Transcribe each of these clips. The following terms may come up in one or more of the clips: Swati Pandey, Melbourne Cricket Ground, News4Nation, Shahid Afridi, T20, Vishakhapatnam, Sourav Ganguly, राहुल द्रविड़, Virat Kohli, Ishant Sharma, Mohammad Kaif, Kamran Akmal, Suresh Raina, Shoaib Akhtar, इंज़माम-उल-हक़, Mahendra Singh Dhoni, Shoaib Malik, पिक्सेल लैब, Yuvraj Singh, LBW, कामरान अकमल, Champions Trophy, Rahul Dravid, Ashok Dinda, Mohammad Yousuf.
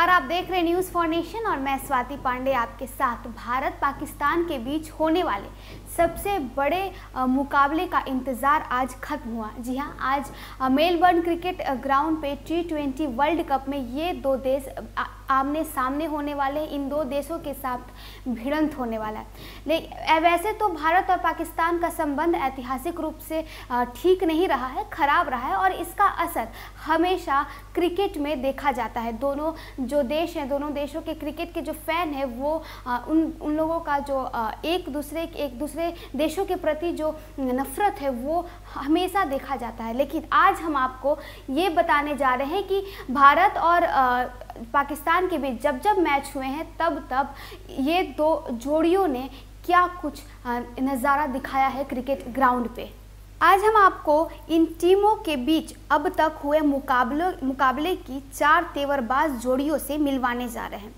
नमस्कार, आप देख रहे News4Nation और मैं स्वाति पांडे आपके साथ। भारत पाकिस्तान के बीच होने वाले सबसे बड़े मुकाबले का इंतज़ार आज ख़त्म हुआ। जी हां, आज मेलबर्न क्रिकेट ग्राउंड पे T20 वर्ल्ड कप में ये दो देश आमने सामने होने वाले हैं। इन दो देशों के साथ भिड़ंत होने वाला है। लेकिन वैसे तो भारत और पाकिस्तान का संबंध ऐतिहासिक रूप से ठीक नहीं रहा है, खराब रहा है और इसका असर हमेशा क्रिकेट में देखा जाता है। दोनों देशों के क्रिकेट के जो फैन हैं वो उन लोगों का जो एक दूसरे देशों के प्रति जो नफरत है वो हमेशा देखा जाता है। लेकिन आज हम आपको ये बताने जा रहे हैं कि भारत और पाकिस्तान के बीच जब मैच हुए हैं तब ये दो जोड़ियों ने क्या कुछ नज़ारा दिखाया है क्रिकेट ग्राउंड पे। आज हम आपको इन टीमों के बीच अब तक हुए मुकाबले की चार तेवरबाज जोड़ियों से मिलवाने जा रहे हैं।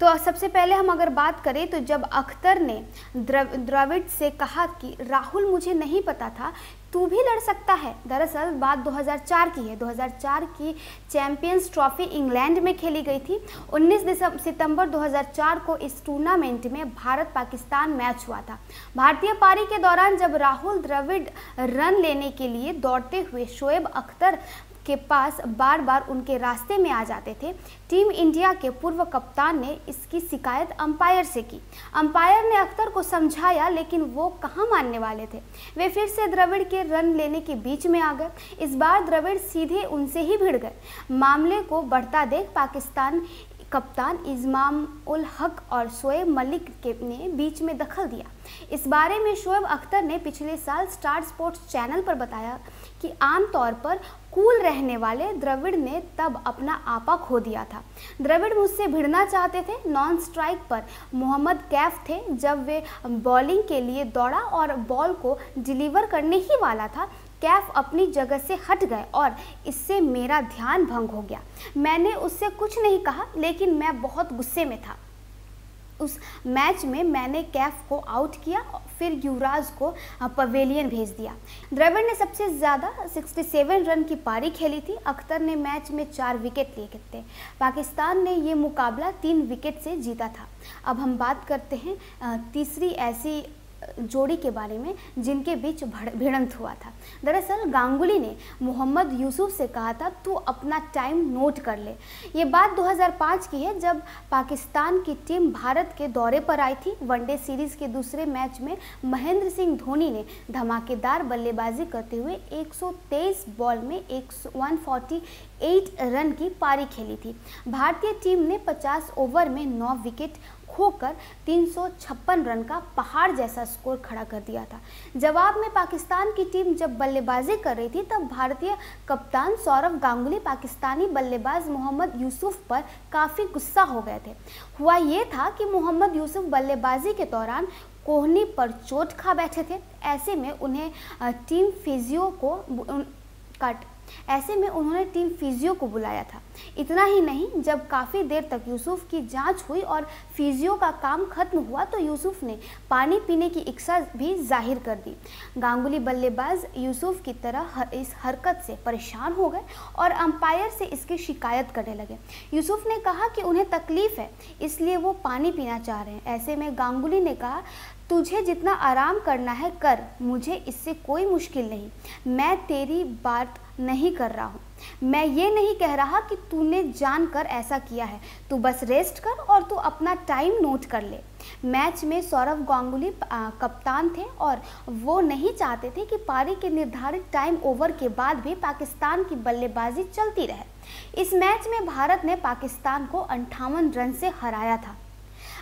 तो सबसे पहले हम अगर बात करें तो जब अख्तर ने द्रविड़ से कहा कि राहुल, मुझे नहीं पता था तू भी लड़ सकता है। दरअसल बात 2004 की है। 2004 की चैंपियंस ट्रॉफी इंग्लैंड में खेली गई थी। 19 सितंबर 2004 को इस टूर्नामेंट में भारत पाकिस्तान मैच हुआ था। भारतीय पारी के दौरान जब राहुल द्रविड़ रन लेने के लिए दौड़ते हुए शोएब अख्तर के पास बार बार उनके रास्ते में आ जाते थे, टीम इंडिया के पूर्व कप्तान ने इसकी शिकायत अंपायर से की। अंपायर ने अख्तर को समझाया लेकिन वो कहाँ मानने वाले थे। वे फिर से द्रविड़ के रन लेने के बीच में आ गए। इस बार द्रविड़ सीधे उनसे ही भिड़ गए। मामले को बढ़ता देख पाकिस्तान कप्तान इंज़माम-उल-हक़ और शोएब मलिक ने बीच में दखल दिया। इस बारे में शोएब अख्तर ने पिछले साल स्टार स्पोर्ट्स चैनल पर बताया कि आमतौर पर कूल रहने वाले द्रविड़ ने तब अपना आपा खो दिया था। द्रविड़ मुझसे भिड़ना चाहते थे। नॉन स्ट्राइक पर मोहम्मद कैफ थे। जब वे बॉलिंग के लिए दौड़ा और बॉल को डिलीवर करने ही वाला था, कैफ अपनी जगह से हट गए और इससे मेरा ध्यान भंग हो गया। मैंने उससे कुछ नहीं कहा लेकिन मैं बहुत गुस्से में था। उस मैच में मैंने कैफ को आउट किया, फिर युवराज को पवेलियन भेज दिया। द्रविड़ ने सबसे ज़्यादा 67 रन की पारी खेली थी। अख्तर ने मैच में 4 विकेट लिए थे। पाकिस्तान ने ये मुकाबला 3 विकेट से जीता था। अब हम बात करते हैं तीसरी ऐसी जोड़ी के बारे में जिनके बीच भिड़ंत हुआ था। दरअसल गांगुली ने मोहम्मद यूसुफ से कहा था, तू अपना टाइम नोट कर ले। ये बात 2005 की है जब पाकिस्तान की टीम भारत के दौरे पर आई थी। वनडे सीरीज़ के दूसरे मैच में महेंद्र सिंह धोनी ने धमाकेदार बल्लेबाजी करते हुए 123 बॉल में 148 रन की पारी खेली थी। भारतीय टीम ने 50 ओवर में 9 विकेट खोकर 356 रन का पहाड़ जैसा स्कोर खड़ा कर दिया था। जवाब में पाकिस्तान की टीम जब बल्लेबाजी कर रही थी तब भारतीय कप्तान सौरव गांगुली पाकिस्तानी बल्लेबाज मोहम्मद यूसुफ पर काफ़ी गुस्सा हो गए थे। हुआ ये था कि मोहम्मद यूसुफ बल्लेबाजी के दौरान कोहनी पर चोट खा बैठे थे। ऐसे में उन्होंने टीम फिजियो को बुलाया था। इतना ही नहीं, जब काफ़ी देर तक यूसुफ की जांच हुई और फिजियो का काम खत्म हुआ तो यूसुफ ने पानी पीने की इच्छा भी जाहिर कर दी। गांगुली बल्लेबाज यूसुफ की तरह इस हरकत से परेशान हो गए और अंपायर से इसकी शिकायत करने लगे। यूसुफ ने कहा कि उन्हें तकलीफ है इसलिए वो पानी पीना चाह रहे हैं। ऐसे में गांगुली ने कहा, तुझे जितना आराम करना है कर, मुझे इससे कोई मुश्किल नहीं। मैं तेरी बात नहीं कर रहा हूँ। मैं ये नहीं कह रहा कि तूने जानकर ऐसा किया है। तू बस रेस्ट कर और तू अपना टाइम नोट कर ले। मैच में सौरव गांगुली कप्तान थे और वो नहीं चाहते थे कि पारी के निर्धारित टाइम ओवर के बाद भी पाकिस्तान की बल्लेबाजी चलती रहे। इस मैच में भारत ने पाकिस्तान को 58 रन से हराया था।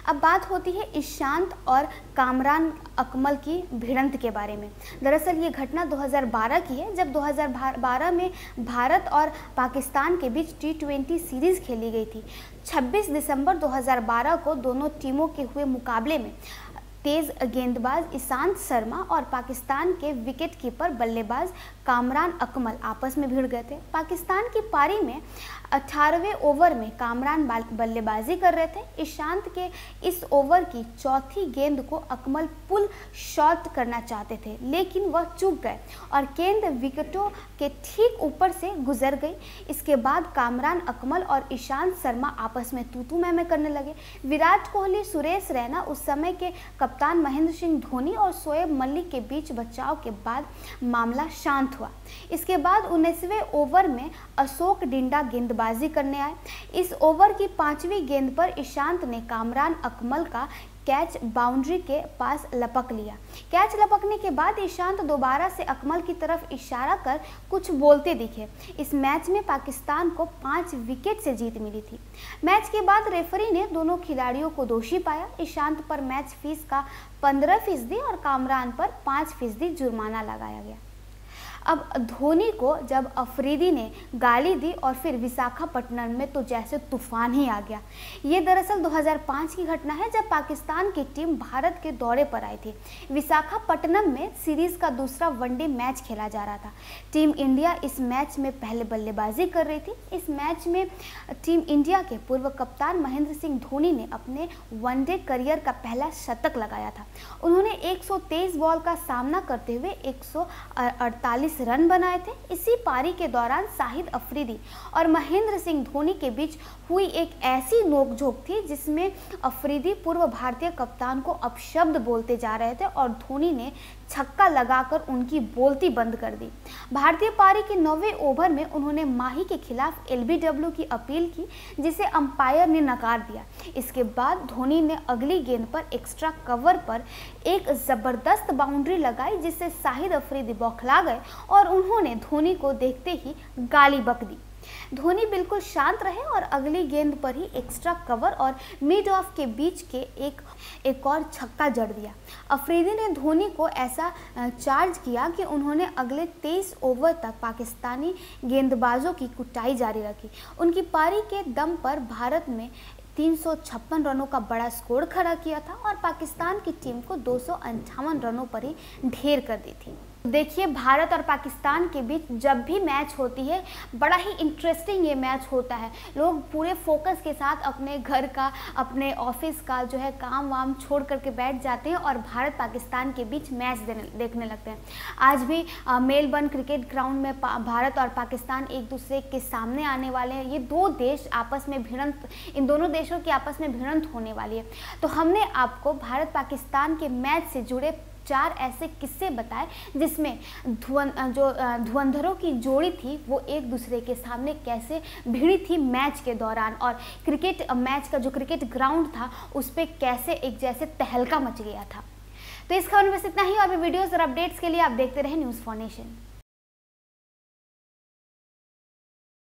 अब बात होती है ईशांत और कामरान अकमल की भिड़ंत के बारे में। दरअसल ये घटना 2012 की है जब 2012 में भारत और पाकिस्तान के बीच T20 सीरीज़ खेली गई थी। 26 दिसंबर 2012 को दोनों टीमों के हुए मुकाबले में तेज़ गेंदबाज ईशांत शर्मा और पाकिस्तान के विकेटकीपर बल्लेबाज कामरान अकमल आपस में भिड़ गए थे। पाकिस्तान की पारी में 18वें ओवर में कामरान बल्लेबाजी कर रहे थे। ईशांत के इस ओवर की चौथी गेंद को अकमल पुल शॉट करना चाहते थे, लेकिन वह चूक गए और गेंद विकेटों के ठीक ऊपर से गुजर गई। इसके बाद कामरान अकमल और ईशांत शर्मा आपस में तू-तू मैं करने लगे। विराट कोहली, सुरेश रैना, उस समय के कप्तान महेंद्र सिंह धोनी और शोएब मलिक के बीच बचाव के बाद मामला शांत हुआ। इसके बाद 19वें ओवर में अशोक डिंडा गेंदबाजी करने आए। इस ओवर की 5वीं गेंद पर ईशांत ने कामरान अकमल का कैच बाउंड्री के पास लपक लिया। कैच लपकने के बाद ईशांत दोबारा से अकमल की तरफ इशारा कर कुछ बोलते दिखे। इस मैच में पाकिस्तान को 5 विकेट से जीत मिली थी। मैच के बाद रेफरी ने दोनों खिलाड़ियों को दोषी पाया। ईशांत पर मैच फीस का 15% और कामरान पर 5% जुर्माना लगाया गया। अब धोनी को जब अफरीदी ने गाली दी और फिर विशाखापट्टनम में तो जैसे तूफान ही आ गया। ये दरअसल 2005 की घटना है जब पाकिस्तान की टीम भारत के दौरे पर आई थी। विशाखापट्टनम में सीरीज का दूसरा वनडे मैच खेला जा रहा था। टीम इंडिया इस मैच में पहले बल्लेबाजी कर रही थी। इस मैच में टीम इंडिया के पूर्व कप्तान महेंद्र सिंह धोनी ने अपने वनडे करियर का पहला शतक लगाया था। उन्होंने 123 बॉल का सामना करते हुए 148 रन बनाए थे। इसी पारी के दौरान शाहिद अफरीदी और महेंद्र सिंह धोनी के बीच हुई एक ऐसी नोकझोंक थी जिसमें अफरीदी पूर्व भारतीय कप्तान को अपशब्द बोलते जा रहे थे और धोनी ने छक्का लगाकर उनकी बोलती बंद कर दी। भारतीय पारी के 9वें ओवर में उन्होंने माही के खिलाफ LBW की अपील की, जिसे अंपायर ने नकार दिया। इसके बाद धोनी ने अगली गेंद पर एक्स्ट्रा कवर पर एक जबरदस्त बाउंड्री लगाई, जिससे शाहिद अफरीदी बौखला गए और उन्होंने धोनी को देखते ही गाली बक दी। धोनी बिल्कुल शांत रहे और अगली गेंद पर ही एक्स्ट्रा कवर और मिड ऑफ के बीच के एक और छक्का जड़ दिया। अफरीदी ने धोनी को ऐसा चार्ज किया कि उन्होंने अगले 23 ओवर तक पाकिस्तानी गेंदबाजों की कुटाई जारी रखी। उनकी पारी के दम पर भारत में 356 रनों का बड़ा स्कोर खड़ा किया था और पाकिस्तान की टीम को 258 रनों पर ही ढेर कर दी थी। देखिए, भारत और पाकिस्तान के बीच जब भी मैच होती है, बड़ा ही इंटरेस्टिंग ये मैच होता है। लोग पूरे फोकस के साथ अपने घर का, अपने ऑफिस का जो है काम वाम छोड़ करके बैठ जाते हैं और भारत पाकिस्तान के बीच मैच देखने लगते हैं। आज भी मेलबर्न क्रिकेट ग्राउंड में भारत और पाकिस्तान एक दूसरे के सामने आने वाले हैं। ये दो देश आपस में भिड़ंत, इन दोनों देशों की आपस में भिड़ंत होने वाली है। तो हमने आपको भारत पाकिस्तान के मैच से जुड़े 4 ऐसे किस्से बताए जिसमें धुरंधरों की जोड़ी थी वो एक दूसरे के सामने कैसे भिड़ी थी मैच के दौरान, और क्रिकेट मैच का जो क्रिकेट ग्राउंड था उस पर कैसे एक जैसे तहलका मच गया था। तो इस खबर में बस इतना ही। और भी वीडियोज़ और अपडेट्स के लिए आप देखते रहें News4Nation।